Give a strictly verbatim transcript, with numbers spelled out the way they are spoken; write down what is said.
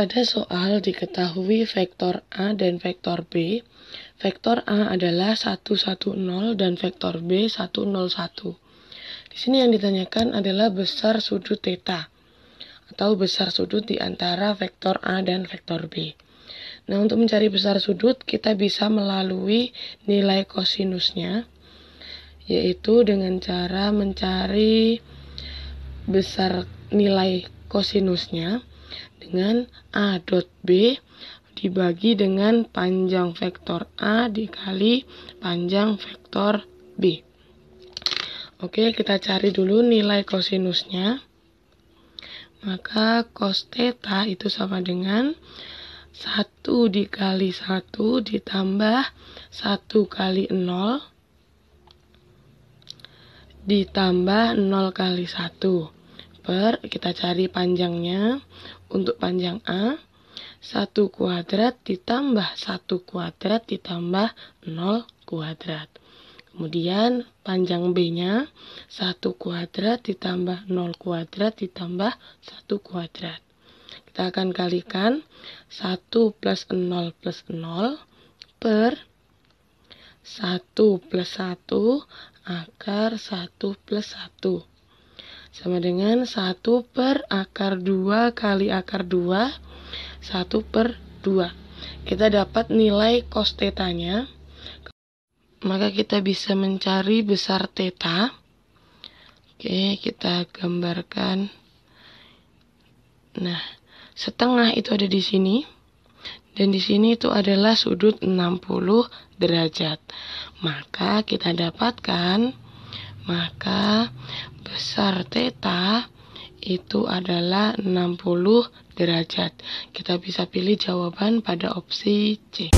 Pada soal diketahui vektor A dan vektor B. Vektor A adalah seratus sepuluh dan vektor B seratus satu. Di sini yang ditanyakan adalah besar sudut theta atau besar sudut di antara vektor A dan vektor B. Nah, untuk mencari besar sudut kita bisa melalui nilai kosinusnya, yaitu dengan cara mencari besar nilai kosinusnya dengan A dot B dibagi dengan panjang vektor A dikali panjang vektor B. Oke, kita cari dulu nilai kosinusnya. Maka cos theta itu sama dengan satu dikali satu ditambah satu kali nol ditambah nol kali satu. Per, kita cari panjangnya. Untuk panjang A, satu kuadrat ditambah satu kuadrat ditambah nol kuadrat. Kemudian panjang B-nya satu kuadrat ditambah nol kuadrat ditambah satu kuadrat. Kita akan kalikan satu plus nol plus nol per satu plus satu akar satu plus satu. Sama dengan satu per akar dua kali akar dua, satu per dua. Kita dapat nilai cos tetanya. Maka kita bisa mencari besar theta. Oke, kita gambarkan. Nah, setengah itu ada di sini. Dan di sini itu adalah sudut enam puluh derajat. Maka kita dapatkan, maka besar theta itu adalah enam puluh derajat. Kita bisa pilih jawaban pada opsi C.